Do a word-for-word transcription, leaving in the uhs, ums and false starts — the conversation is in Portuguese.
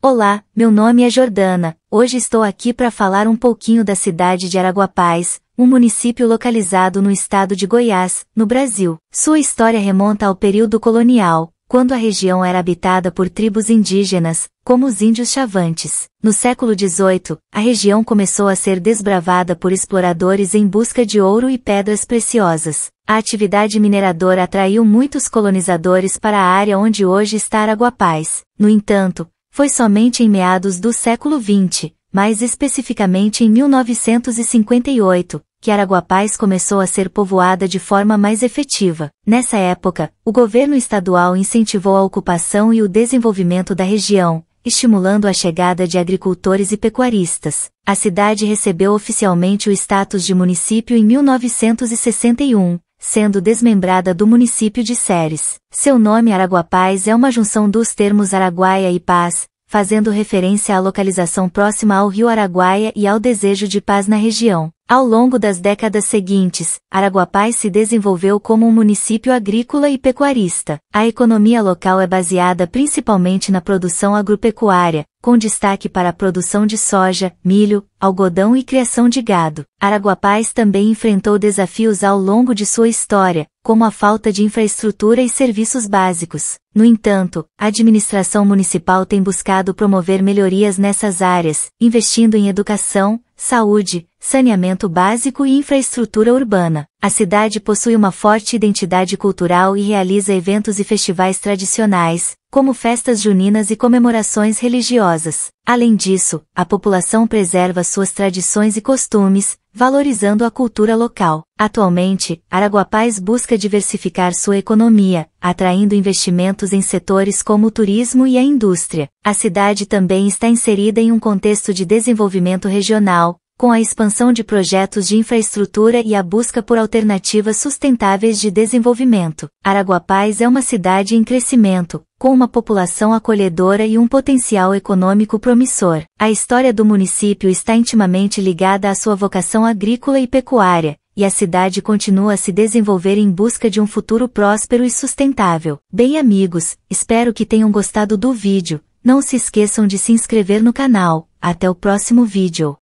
Olá, meu nome é Jordana, hoje estou aqui para falar um pouquinho da cidade de Araguapaz, um município localizado no estado de Goiás, no Brasil. Sua história remonta ao período colonial, quando a região era habitada por tribos indígenas, como os índios Xavantes. No século dezoito, a região começou a ser desbravada por exploradores em busca de ouro e pedras preciosas. A atividade mineradora atraiu muitos colonizadores para a área onde hoje está Araguapaz. No entanto, foi somente em meados do século vinte, mais especificamente em mil novecentos e cinquenta e oito, que Araguapaz começou a ser povoada de forma mais efetiva. Nessa época, o governo estadual incentivou a ocupação e o desenvolvimento da região, estimulando a chegada de agricultores e pecuaristas. A cidade recebeu oficialmente o status de município em mil novecentos e sessenta e um. Sendo desmembrada do município de Séries. Seu nome Araguapaz é uma junção dos termos Araguaia e Paz, fazendo referência à localização próxima ao Rio Araguaia e ao desejo de paz na região. Ao longo das décadas seguintes, Araguapaz se desenvolveu como um município agrícola e pecuarista. A economia local é baseada principalmente na produção agropecuária, com destaque para a produção de soja, milho, algodão e criação de gado. Araguapaz também enfrentou desafios ao longo de sua história, como a falta de infraestrutura e serviços básicos. No entanto, a administração municipal tem buscado promover melhorias nessas áreas, investindo em educação, saúde, saneamento básico e infraestrutura urbana. A cidade possui uma forte identidade cultural e realiza eventos e festivais tradicionais, como festas juninas e comemorações religiosas. Além disso, a população preserva suas tradições e costumes, valorizando a cultura local. Atualmente, Araguapaz busca diversificar sua economia, atraindo investimentos em setores como o turismo e a indústria. A cidade também está inserida em um contexto de desenvolvimento regional, com a expansão de projetos de infraestrutura e a busca por alternativas sustentáveis de desenvolvimento. Araguapaz é uma cidade em crescimento, com uma população acolhedora e um potencial econômico promissor. A história do município está intimamente ligada à sua vocação agrícola e pecuária, e a cidade continua a se desenvolver em busca de um futuro próspero e sustentável. Bem, amigos, espero que tenham gostado do vídeo. Não se esqueçam de se inscrever no canal. Até o próximo vídeo.